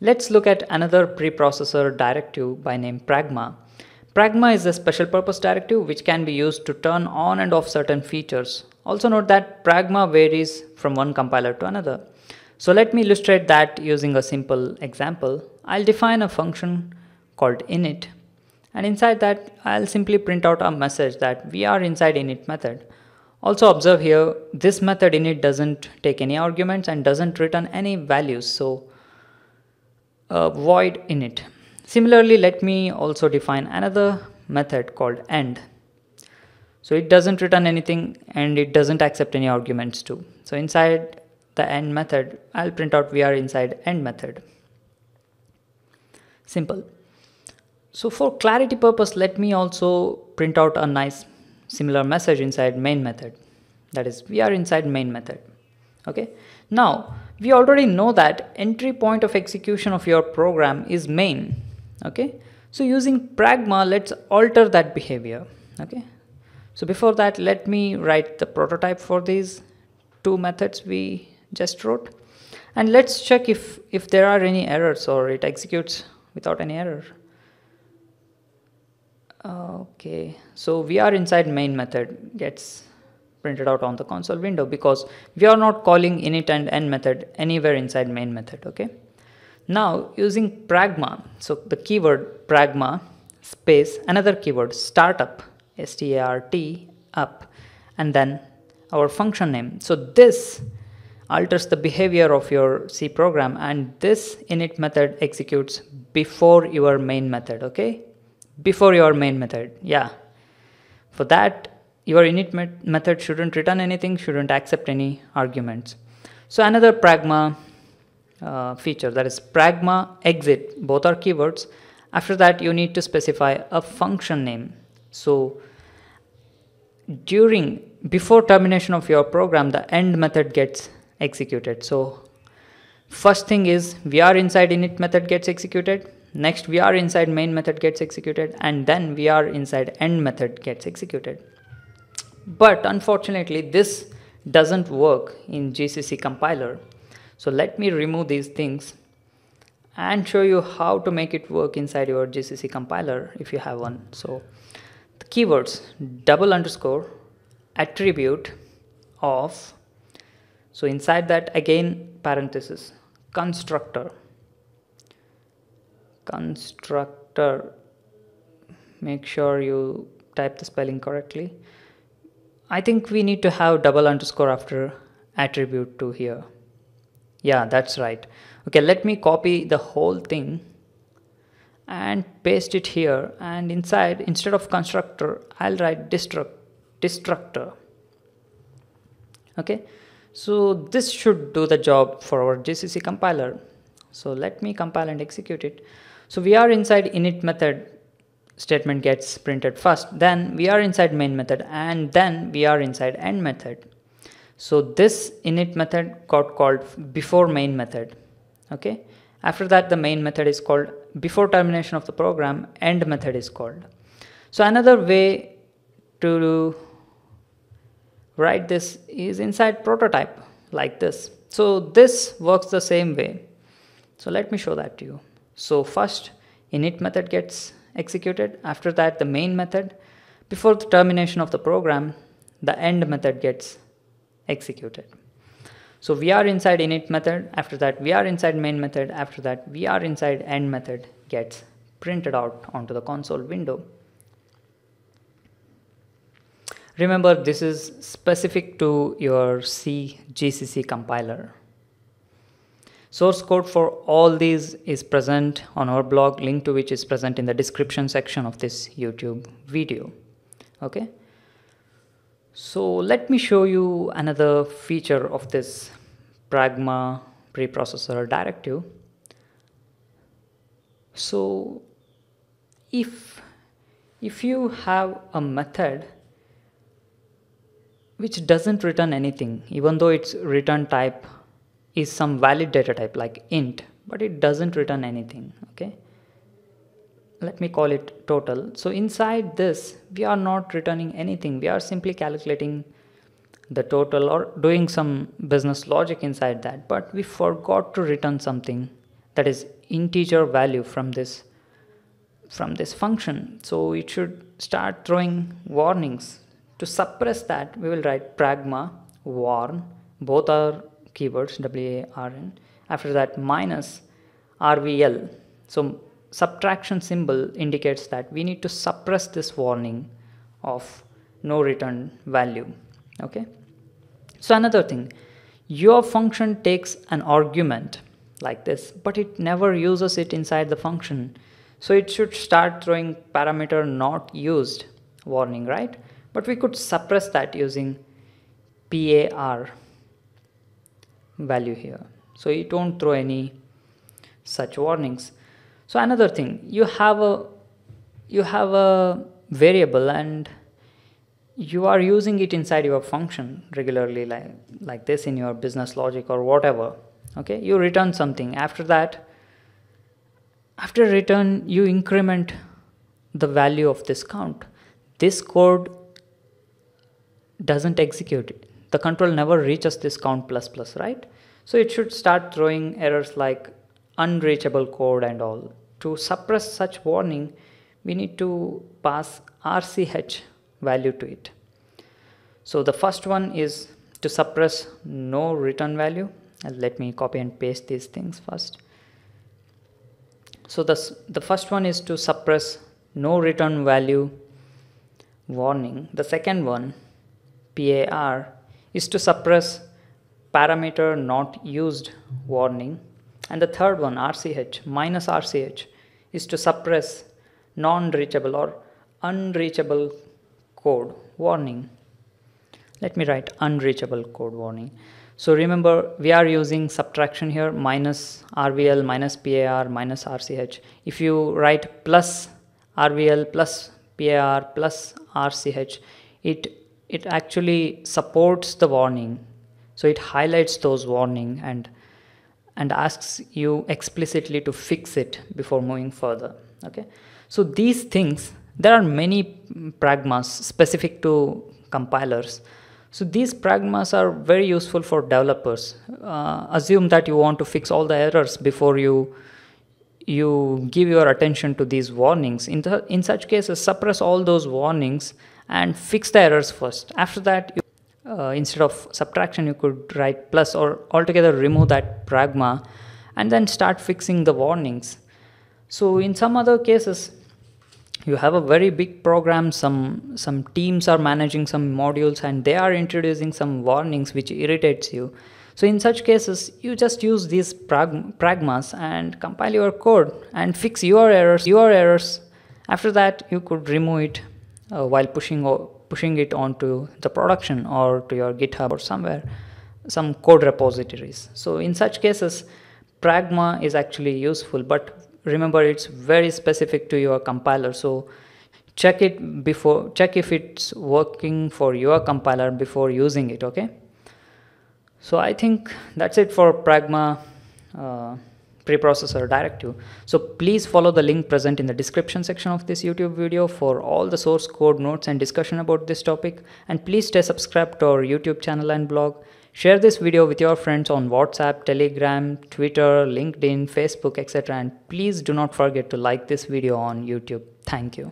Let's look at another preprocessor directive by name Pragma. Pragma is a special purpose directive which can be used to turn on and off certain features. Also note that Pragma varies from one compiler to another. So let me illustrate that using a simple example. I'll define a function called init, and inside that I'll simply print out a message that we are inside init method. Also observe here, this method init doesn't take any arguments and doesn't return any values, so void init. Similarly, let me also define another method called end. So it doesn't return anything and it doesn't accept any arguments too. So inside the end method, I'll print out we are inside end method. Simple. So for clarity purpose, let me also print out a nice similar message inside main method. That is, we are inside main method. Okay. Now, we already know that entry point of execution of your program is main. Okay. So using Pragma, let's alter that behavior. Okay. So before that, let me write the prototype for these two methods we just wrote, and let's check if there are any errors or it executes without any error. Okay, so we are inside main method gets printed out on the console window because we are not calling init and end method anywhere inside main method. Okay, now using Pragma, so the keyword Pragma space another keyword startup, S-T-A-R-T up, and then our function name. So this alters the behavior of your C program, and this init method executes before your main method. Okay, before your main method. Yeah, for that your init method shouldn't return anything, shouldn't accept any arguments. So another Pragma feature, that is Pragma exit, both are keywords. After that you need to specify a function name. So before termination of your program, the end method gets executed. So first thing is we are inside init method gets executed, next we are inside main method gets executed, and then we are inside end method gets executed. But unfortunately this doesn't work in GCC compiler. So let me remove these things and show you how to make it work inside your GCC compiler if you have one. So the keywords double underscore attribute of, so inside that again parenthesis, constructor, make sure you type the spelling correctly. I think we need to have double underscore after attribute to here. Yeah, that's right. Okay, let me copy the whole thing and paste it here, and inside, instead of constructor, I'll write destructor. Okay, so this should do the job for our GCC compiler. So let me compile and execute it. So we are inside init method statement gets printed first, then we are inside main method, and then we are inside end method. So this init method got called before main method. Okay, after that the main method is called, before termination of the program end method is called. So another way to write this is inside prototype like this. So this works the same way. So let me show that to you. So first init method gets executed, after that the main method, before the termination of the program the end method gets executed. So we are inside init method, after that we are inside main method, after that we are inside end method gets printed out onto the console window. Remember, this is specific to your C GCC compiler. Source code for all these is present on our blog, link to which is present in the description section of this YouTube video. Okay, so let me show you another feature of this Pragma preprocessor directive. So if you have a method which doesn't return anything, even though its return type is some valid data type like int, but it doesn't return anything. Okay, let me call it total. So inside this we are not returning anything, we are simply calculating the total or doing some business logic inside that, but we forgot to return something that is integer value from this function. So it should start throwing warnings. To suppress that, we will write pragma warn, both are keywords warn, after that minus rvl. So subtraction symbol indicates that we need to suppress this warning of no return value. Okay, so another thing, your function takes an argument like this, but it never uses it inside the function, so it should start throwing parameter not used warning, right? But we could suppress that using par value here, so it won't throw any such warnings. So another thing, you have a variable and you are using it inside your function regularly like this in your business logic or whatever. Okay, you return something, after that, after return, you increment the value of this count. This code doesn't execute it. The control never reaches this count ++, right? So it should start throwing errors like unreachable code and all. To suppress such warning, we need to pass RCH value to it. So the first one is to suppress no return value. And let me copy and paste these things first. So the first one is to suppress no return value warning. The second one, PAR, is to suppress parameter not used warning. And the third one, RCH, minus RCH, is to suppress non-reachable or unreachable code warning. Let me write unreachable code warning. So remember, we are using subtraction here, minus RVL, minus PAR, minus RCH. If you write plus RVL, plus PAR, plus RCH, it actually supports the warning. So it highlights those warning and asks you explicitly to fix it before moving further. Okay, so these things, there are many pragmas specific to compilers. So these pragmas are very useful for developers. Assume that you want to fix all the errors before you give your attention to these warnings. In such cases, suppress all those warnings and fix the errors first. After that, instead of subtraction, you could write plus, or altogether remove that pragma and then start fixing the warnings. So in some other cases, you have a very big program, some teams are managing some modules and they are introducing some warnings which irritates you. So in such cases, you just use these pragmas and compile your code and fix your errors. After that, you could remove it while pushing it onto the production or to your GitHub or somewhere, some code repositories. So in such cases, pragma is actually useful, but remember, it's very specific to your compiler. So check if it's working for your compiler before using it. Okay, so I think that's it for pragma preprocessor directive. So please follow the link present in the description section of this YouTube video for all the source code notes and discussion about this topic. And please stay subscribed to our YouTube channel and blog. Share this video with your friends on WhatsApp, Telegram, Twitter, LinkedIn, Facebook, etc. And please do not forget to like this video on YouTube. Thank you.